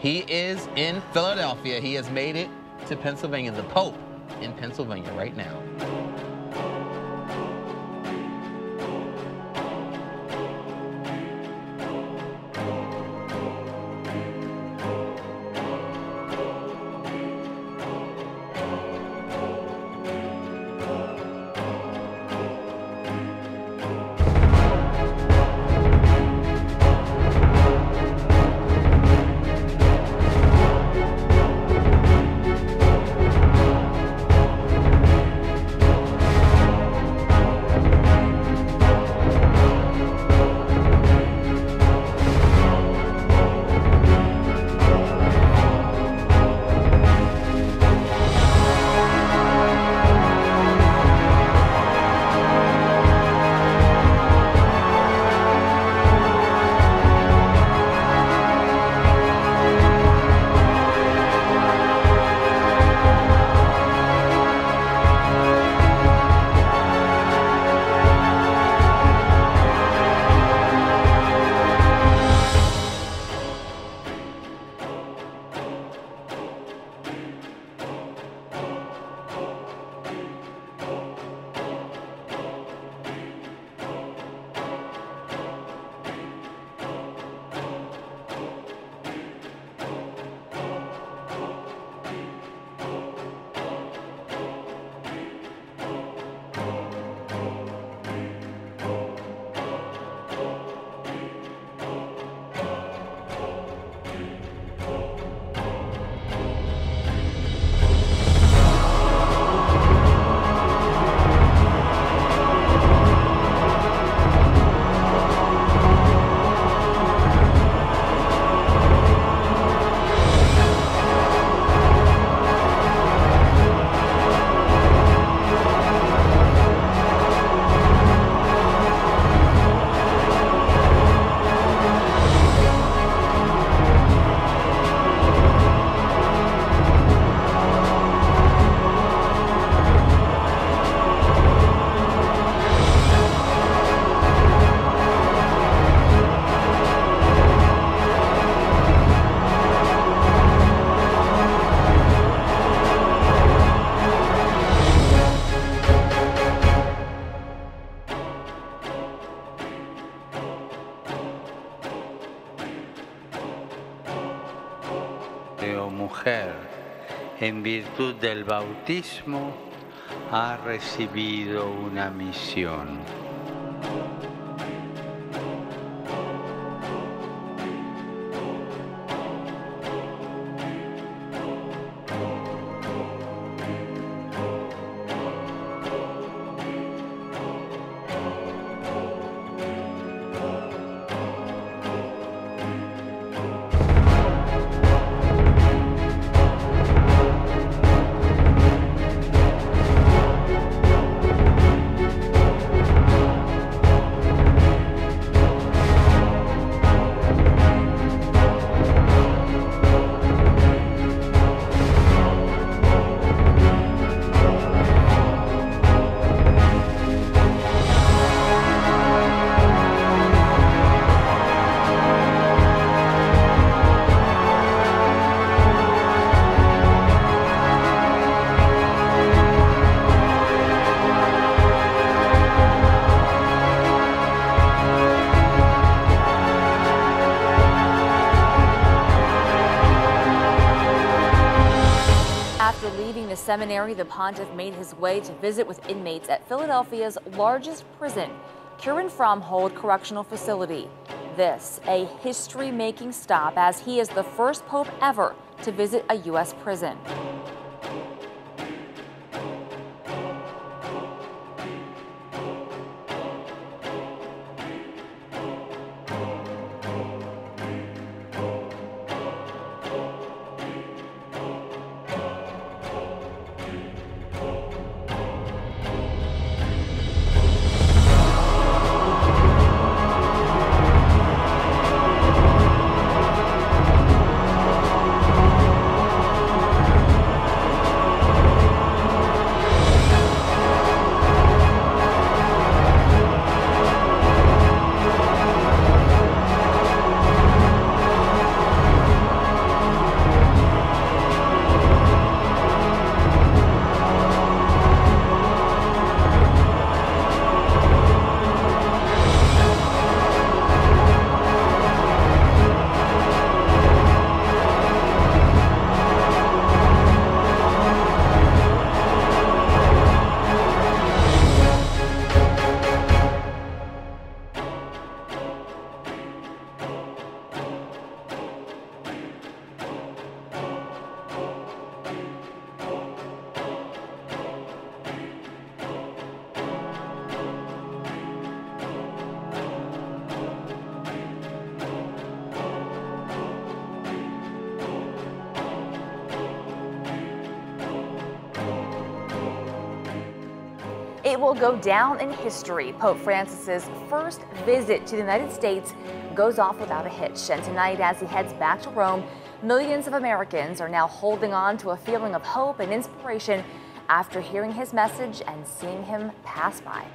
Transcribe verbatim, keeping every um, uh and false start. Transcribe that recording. He is in Philadelphia. He has made it to Pennsylvania. The Pope in Pennsylvania right now. En virtud del bautismo, ha recibido una misión. Leaving the seminary, the pontiff made his way to visit with inmates at Philadelphia's largest prison, Kieran Frommhold Correctional Facility. This, a history-making stop, as he is the first pope ever to visit a U S prison. It will go down in history. Pope Francis's first visit to the United States goes off without a hitch. And tonight, as he heads back to Rome, millions of Americans are now holding on to a feeling of hope and inspiration after hearing his message and seeing him pass by.